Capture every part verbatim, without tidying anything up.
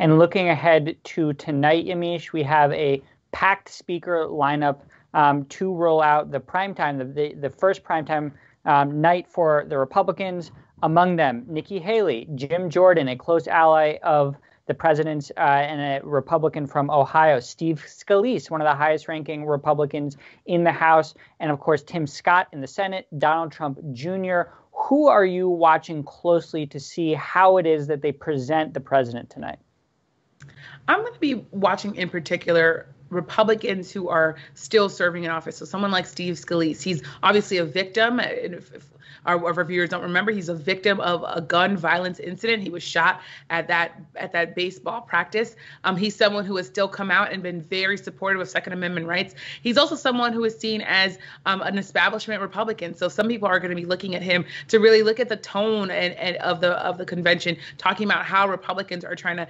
And looking ahead to tonight, Yamiche, we have a packed speaker lineup um, to roll out the primetime, the, the, the first primetime um, night for the Republicans. Among them, Nikki Haley, Jim Jordan, a close ally of the president's uh, and a Republican from Ohio, Steve Scalise, one of the highest ranking Republicans in the House, and of course, Tim Scott in the Senate, Donald Trump Junior Who are you watching closely to see how it is that they present the president tonight? I'm going to be watching in particular Republicans who are still serving in office. So someone like Steve Scalise, he's obviously a victim. If, if our, our viewers don't remember, he's a victim of a gun violence incident. He was shot at that at that baseball practice. Um, he's someone who has still come out and been very supportive of Second Amendment rights. He's also someone who is seen as um, an establishment Republican. So some people are going to be looking at him to really look at the tone and, and of the of the convention, talking about how Republicans are trying to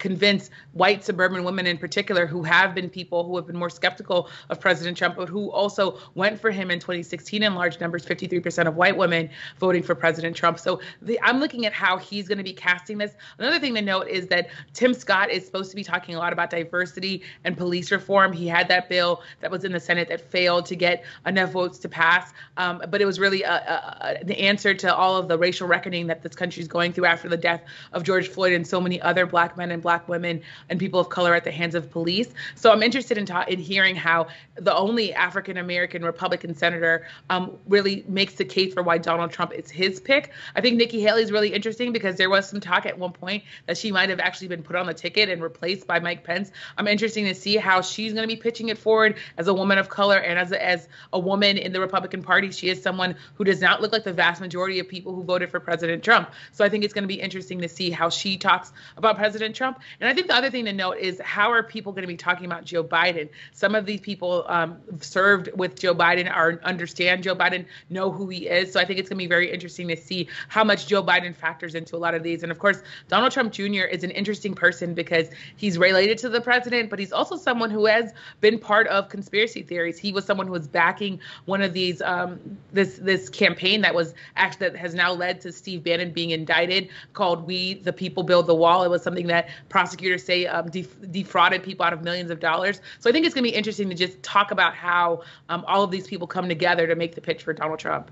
convince white suburban women in particular who have been people who have been more skeptical of President Trump, but who also went for him in twenty sixteen in large numbers, fifty-three percent of white women voting for President Trump. So the, I'm looking at how he's going to be casting this. Another thing to note is that Tim Scott is supposed to be talking a lot about diversity and police reform. He had that bill that was in the Senate that failed to get enough votes to pass, um, but it was really a, a, a, the answer to all of the racial reckoning that this country is going through after the death of George Floyd and so many other black men and black women and people of color at the hands of police. So I'm interested in, ta- in hearing how the only African-American Republican senator um, really makes the case for why Donald Trump is his pick. I think Nikki Haley is really interesting because there was some talk at one point that she might have actually been put on the ticket and replaced by Mike Pence. I'm interested to see how she's going to be pitching it forward as a woman of color and as a, as a woman in the Republican Party. She is someone who does not look like the vast majority of people who voted for President Trump. So I think it's going to be interesting to see how she talks about President Trump. And I think the other thing to note is how are people going to be talking about Joe Biden? Some of these people um, served with Joe Biden or understand Joe Biden, know who he is. So I think it's going to be very interesting to see how much Joe Biden factors into a lot of these. And of course, Donald Trump Junior is an interesting person because he's related to the president, but he's also someone who has been part of conspiracy theories. He was someone who was backing one of these um, this this campaign that was actually that has now led to Steve Bannon being indicted, called "We the People Build the Wall." It was something that prosecutors say um, def- defrauded people out of millions of dollars. So I think it's going to be interesting to just talk about how um, all of these people come together to make the pitch for Donald Trump.